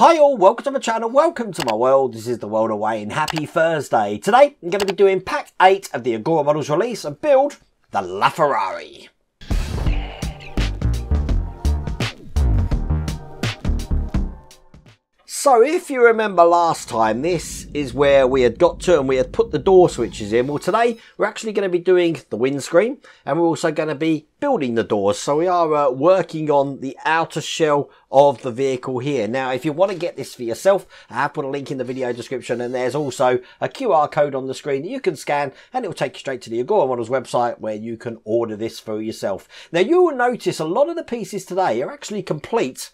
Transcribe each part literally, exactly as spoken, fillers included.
Hi all, welcome to my channel, welcome to my world. This is the World of Wayne. Happy Thursday. Today I'm going to be doing pack eight of the Agora Models release and build the LaFerrari. So if you remember last time, this is where we had got to and we had put the door switches in. Well, today we're actually going to be doing the windscreen and we're also going to be building the doors. So we are uh, working on the outer shell of the vehicle here. Now, if you want to get this for yourself, I have put a link in the video description and there's also a Q R code on the screen that you can scan and it will take you straight to the Agora Models website where you can order this for yourself. Now, you will notice a lot of the pieces today are actually complete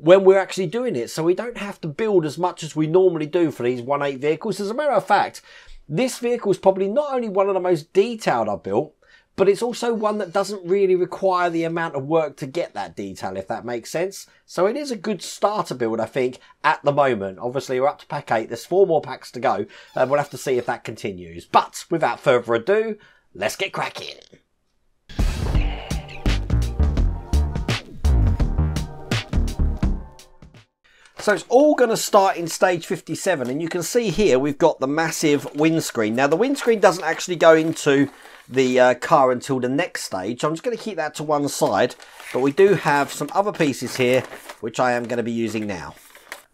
when we're actually doing it, so we don't have to build as much as we normally do for these one eight vehicles. As a matter of fact, this vehicle is probably not only one of the most detailed I've built, but it's also one that doesn't really require the amount of work to get that detail, if that makes sense. So it is a good starter build, I think, at the moment. Obviously, we're up to pack eight. There's four more packs to go, and we'll have to see if that continues. But without further ado, let's get cracking. So it's all going to start in stage fifty-seven, and you can see here we've got the massive windscreen. Now the windscreen doesn't actually go into the uh, car until the next stage. I'm just going to keep that to one side, but we do have some other pieces here which I am going to be using now.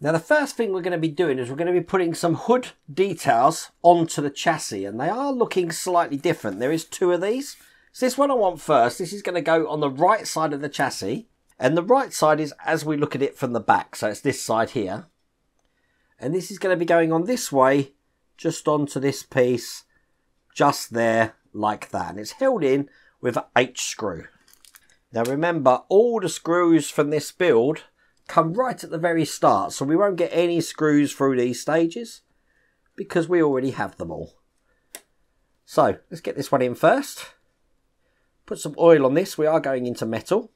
Now the first thing we're going to be doing is we're going to be putting some hood details onto the chassis, and they are looking slightly different. There is two of these. So this one I want first. This is going to go on the right side of the chassis. And the right side is as we look at it from the back. So it's this side here. And this is going to be going on this way, just onto this piece, just there like that. And it's held in with an H screw. Now remember, all the screws from this build come right at the very start. So we won't get any screws through these stages because we already have them all. So let's get this one in first. Put some oil on this. We are going into metal.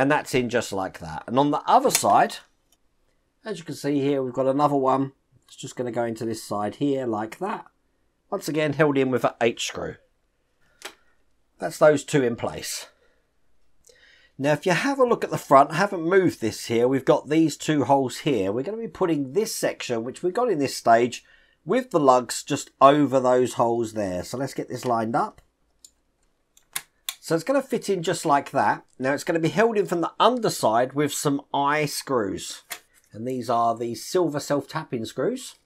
And that's in just like that. And on the other side, as you can see here, we've got another one. It's just going to go into this side here like that. Once again, held in with an H screw. That's those two in place. Now, if you have a look at the front, I haven't moved this here. We've got these two holes here. We're going to be putting this section, which we got in this stage, with the lugs just over those holes there. So let's get this lined up. So it's going to fit in just like that. Now it's going to be held in from the underside with some eye screws. And these are the silver self-tapping screws.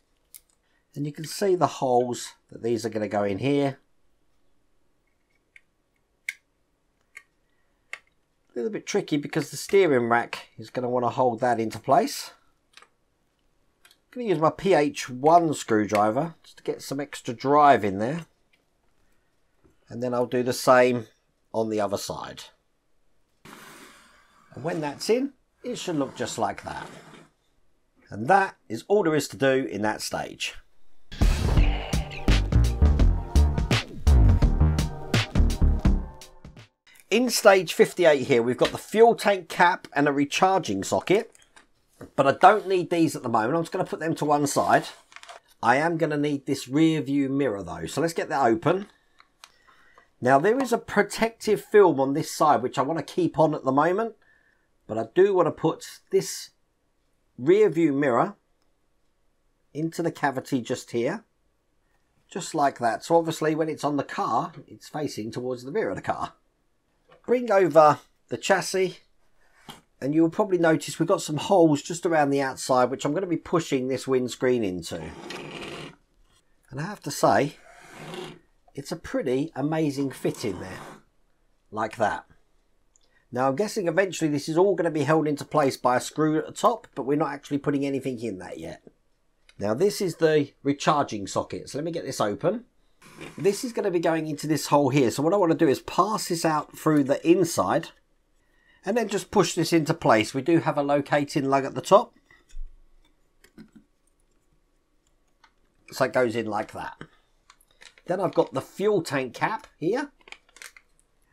And you can see the holes that these are going to go in here. A little bit tricky because the steering rack is going to want to hold that into place. I'm going to use my P H one screwdriver just to get some extra drive in there. And then I'll do the same on the other side. And when that's in, it should look just like that. And that is all there is to do in that stage. In stage fifty-eight here, we've got the fuel tank cap and a recharging socket, but I don't need these at the moment. I'm just going to put them to one side. I am going to need this rear view mirror though. So let's get that open. Now there is a protective film on this side which I want to keep on at the moment, but I do want to put this rear view mirror into the cavity just here, just like that. So obviously when it's on the car, it's facing towards the rear of the car. Bring over the chassis and you'll probably notice we've got some holes just around the outside which I'm going to be pushing this windscreen into. And I have to say, it's a pretty amazing fit in there, like that. Now I'm guessing eventually this is all going to be held into place by a screw at the top, but we're not actually putting anything in that yet. Now this is the recharging socket, so let me get this open. This is going to be going into this hole here, so what I want to do is pass this out through the inside and then just push this into place. We do have a locating lug at the top, so it goes in like that. Then I've got the fuel tank cap here,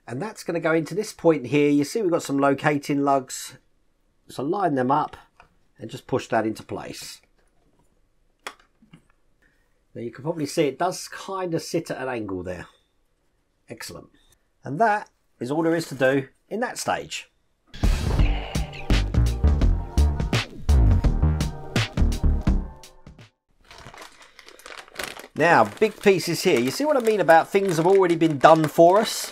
and that's going to go into this point here. You see we've got some locating lugs, so line them up and just push that into place. Now you can probably see it does kind of sit at an angle there. Excellent. And that is all there is to do in that stage. Now, big pieces here. You see what I mean about things have already been done for us?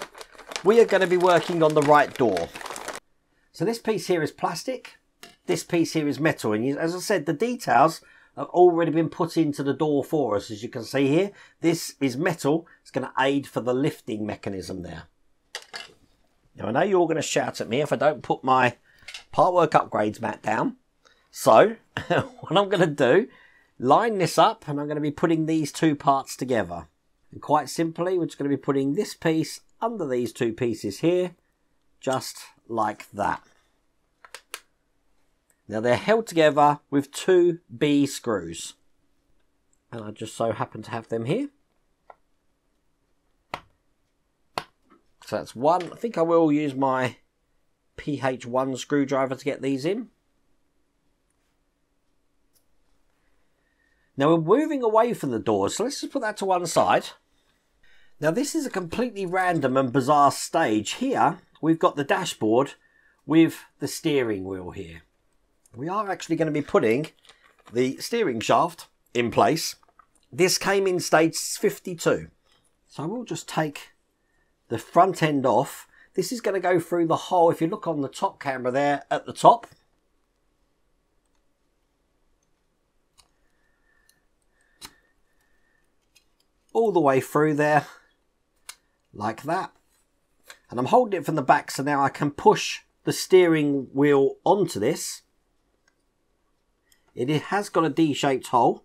We are going to be working on the right door. So this piece here is plastic. This piece here is metal. And as I said, the details have already been put into the door for us. As you can see here, this is metal. It's going to aid for the lifting mechanism there. Now, I know you're all going to shout at me if I don't put my part work upgrades mat down. So what I'm going to do, line this up, and I'm going to be putting these two parts together. And quite simply, we're just going to be putting this piece under these two pieces here, just like that. Now they're held together with two B screws. And I just so happen to have them here. So that's one. I think I will use my P H one screwdriver to get these in. Now we're moving away from the doors, so let's just put that to one side. Now this is a completely random and bizarre stage. Here we've got the dashboard with the steering wheel here. We are actually going to be putting the steering shaft in place. This came in stage fifty-two. So I will just take the front end off. This is going to go through the hole, if you look on the top camera there at the top. All the way through there, like that. And I'm holding it from the back, so now I can push the steering wheel onto this. It has got a D-shaped hole.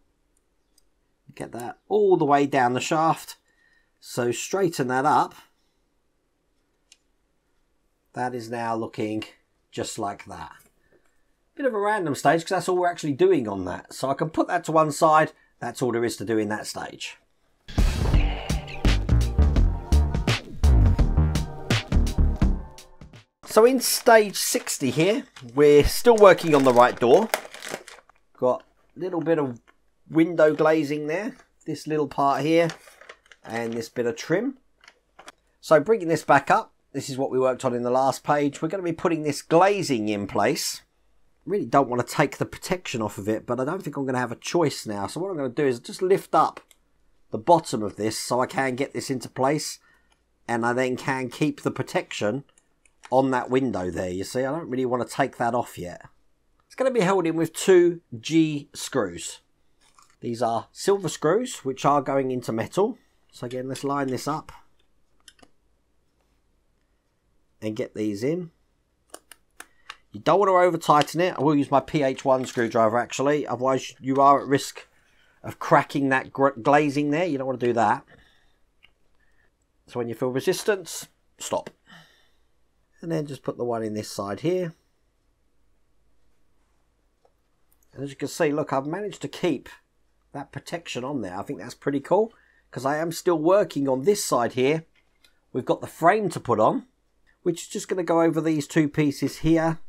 Get that all the way down the shaft. So straighten that up. That is now looking just like that. Bit of a random stage, because that's all we're actually doing on that. So I can put that to one side. That's all there is to do in that stage. So in stage sixty here, we're still working on the right door. Got a little bit of window glazing there, this little part here, and this bit of trim. So bringing this back up, this is what we worked on in the last page. We're going to be putting this glazing in place. Really don't want to take the protection off of it, but I don't think I'm going to have a choice now. So what I'm going to do is just lift up the bottom of this so I can get this into place, and I then can keep the protection on that window there. You see, I don't really want to take that off yet. It's going to be held in with two G screws. These are silver screws, which are going into metal. So again, let's line this up and get these in. You don't want to over tighten it. I will use my P H one screwdriver actually, otherwise you are at risk of cracking that glazing there. You don't want to do that. So when you feel resistance, stop. And then just put the one in this side here. And as you can see, look, I've managed to keep that protection on there. I think that's pretty cool, because I am still working on this side here. We've got the frame to put on, which is just going to go over these two pieces here.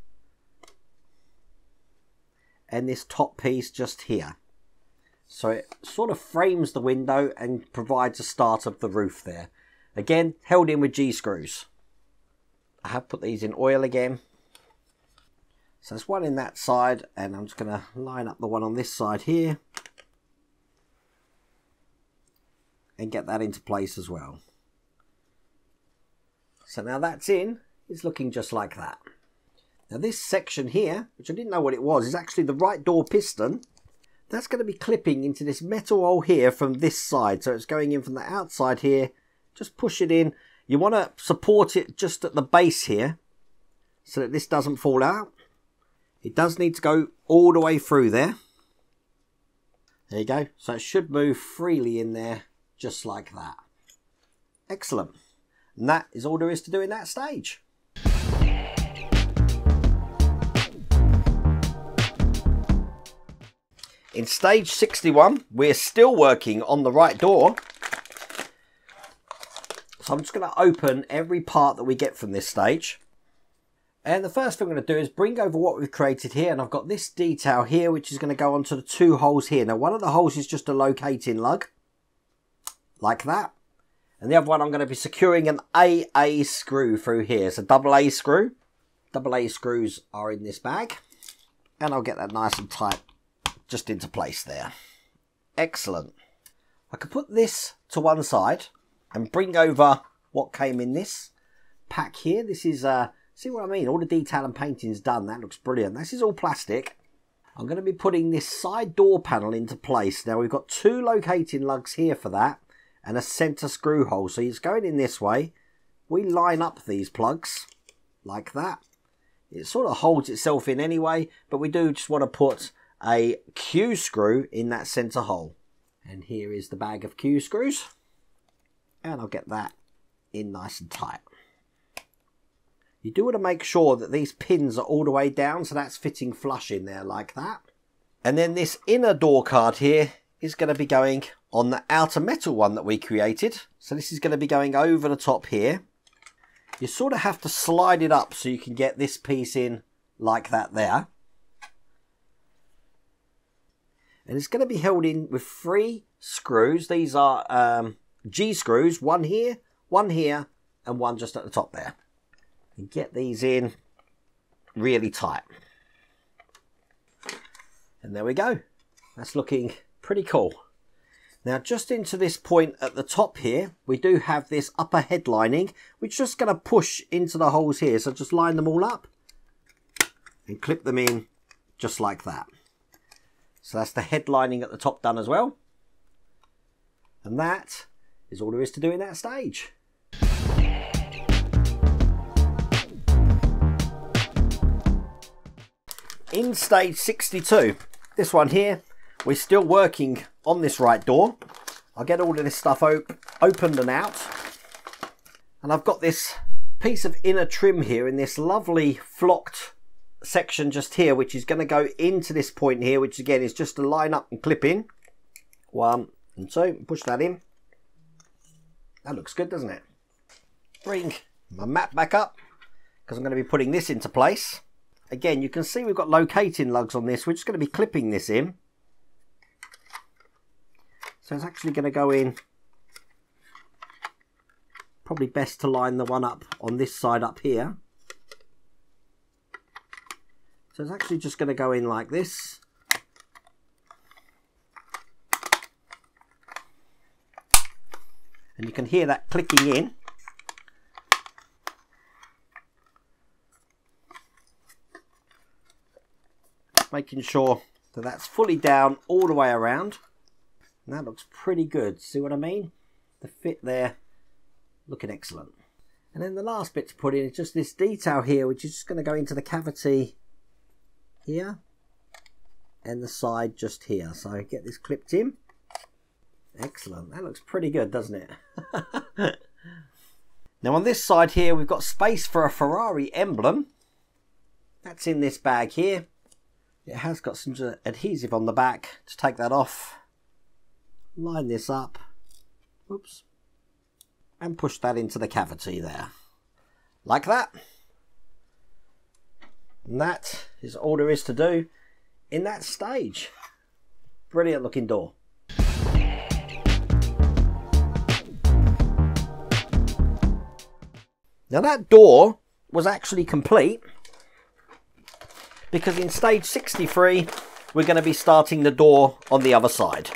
And this top piece just here. So it sort of frames the window and provides a start of the roof there. Again, held in with G screws. I have put these in oil again. So there's one in that side, and I'm just going to line up the one on this side here and get that into place as well. So now that's in, it's looking just like that. Now this section here, which I didn't know what it was, is actually the right door piston. That's going to be clipping into this metal hole here from this side. So it's going in from the outside here, just push it in. You want to support it just at the base here so that this doesn't fall out. It does need to go all the way through there. There you go. So it should move freely in there just like that. Excellent. And that is all there is to do in that stage. In stage sixty-one, we're still working on the right door. So I'm just going to open every part that we get from this stage. And the first thing I'm going to do is bring over what we've created here. And I've got this detail here, which is going to go onto the two holes here. Now, one of the holes is just a locating lug, like that. And the other one, I'm going to be securing an A A screw through here. So double A screw. Double A screws are in this bag. And I'll get that nice and tight just into place there. Excellent. I could put this to one side and bring over what came in this pack here. This is, uh, see what I mean? All the detail and painting's done. That looks brilliant. This is all plastic. I'm going to be putting this side door panel into place. Now, we've got two locating lugs here for that and a centre screw hole. So it's going in this way. We line up these plugs like that. It sort of holds itself in anyway, but we do just want to put a Q screw in that centre hole. And here is the bag of Q screws. And I'll get that in nice and tight. You do want to make sure that these pins are all the way down, so that's fitting flush in there like that. And then this inner door card here is going to be going on the outer metal one that we created. So this is going to be going over the top here. You sort of have to slide it up so you can get this piece in like that there. And it's going to be held in with three screws. These are um, G screws, one here, one here, and one just at the top there. And get these in really tight. And there we go. That's looking pretty cool. Now, just into this point at the top here, we do have this upper head lining, which just going to push into the holes here. So just line them all up and clip them in just like that. So that's the head lining at the top done as well. And that is all there is to do in that stage. In stage sixty-two, this one here, we're still working on this right door. I'll get all of this stuff op opened and out. And I've got this piece of inner trim here in this lovely flocked section just here, which is going to go into this point here, which again is just to line up and clip in. One and two, push that in. That looks good, doesn't it? Bring my map back up because I'm going to be putting this into place. Again, you can see we've got locating lugs on this. We're just going to be clipping this in. So it's actually going to go in. Probably best to line the one up on this side up here. So it's actually just going to go in like this. And you can hear that clicking in. Making sure that that's fully down all the way around. And that looks pretty good. See what I mean? The fit there looking excellent. And then the last bit to put in is just this detail here, which is just going to go into the cavity here and the side just here. So get this clipped in. Excellent. That looks pretty good, doesn't it? Now on this side here, we've got space for a Ferrari emblem. That's in this bag here. It has got some adhesive on the back to take that off. Line this up. Oops. And push that into the cavity there. Like that. And that is all there is to do in that stage. Brilliant looking door. Now that door was actually complete, because in stage sixty-three, we're going to be starting the door on the other side.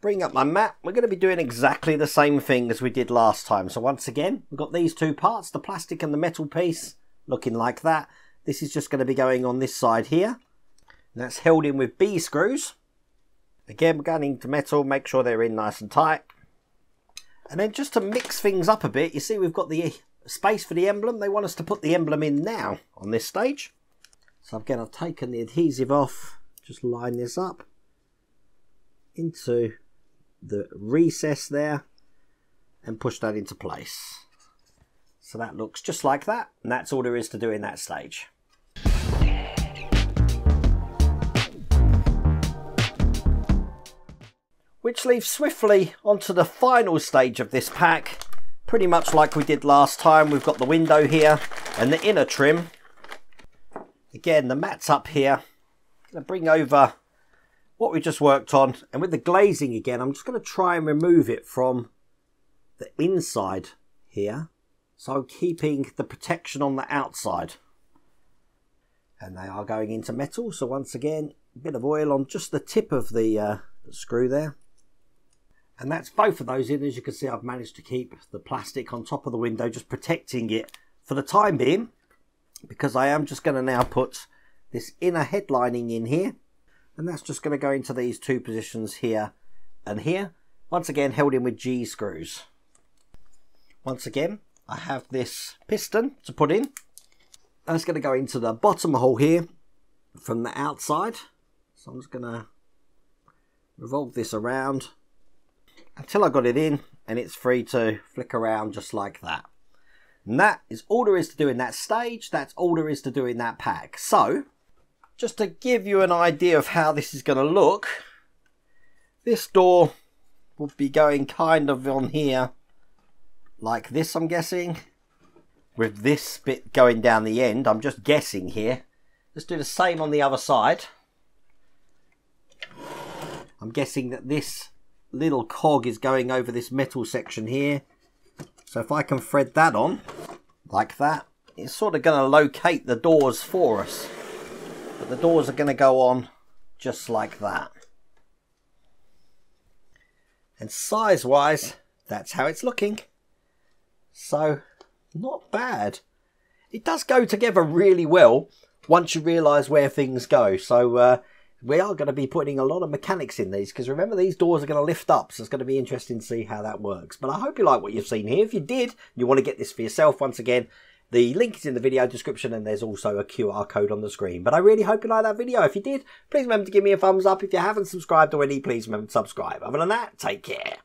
Bring up my map. We're going to be doing exactly the same thing as we did last time. So once again, we've got these two parts, the plastic and the metal piece, looking like that. This is just going to be going on this side here. And that's held in with B screws. Again, we're going into metal, make sure they're in nice and tight. And then just to mix things up a bit, you see we've got the space for the emblem. They want us to put the emblem in now on this stage. So again, I've taken the adhesive off, just line this up into the recess there and push that into place. So that looks just like that, and that's all there is to do in that stage. Which leaves swiftly onto the final stage of this pack. Pretty much like we did last time, we've got the window here and the inner trim. Again, the mat's up here. I'm going to bring over what we just worked on. And with the glazing again, I'm just going to try and remove it from the inside here. So I'm keeping the protection on the outside. And they are going into metal. So once again, a bit of oil on just the tip of the uh, screw there. And that's both of those in. As you can see, I've managed to keep the plastic on top of the window, just protecting it for the time being, because I am just going to now put this inner headlining in here, and that's just going to go into these two positions here and here, once again held in with G screws. Once again, I have this piston to put in. That's going to go into the bottom hole here from the outside. So I'm just going to revolve this around until I got it in, and it's free to flick around just like that. And that is all there is to do in that stage. That's all there is to do in that pack. So just to give you an idea of how this is going to look, this door will be going kind of on here like this, I'm guessing, with this bit going down the end. I'm just guessing here. Let's do the same on the other side. I'm guessing that this little cog is going over this metal section here. So if I can thread that on like that, it's sort of going to locate the doors for us. But the doors are going to go on just like that. And size wise, that's how it's looking. So not bad. It does go together really well once you realise where things go. So uh, we are going to be putting a lot of mechanics in these, because remember, these doors are going to lift up, so it's going to be interesting to see how that works. But I hope you like what you've seen here. If you did, you want to get this for yourself, once again, the link is in the video description, and there's also a Q R code on the screen. But I really hope you liked that video. If you did, please remember to give me a thumbs up. If you haven't subscribed already, please remember to subscribe. Other than that, take care.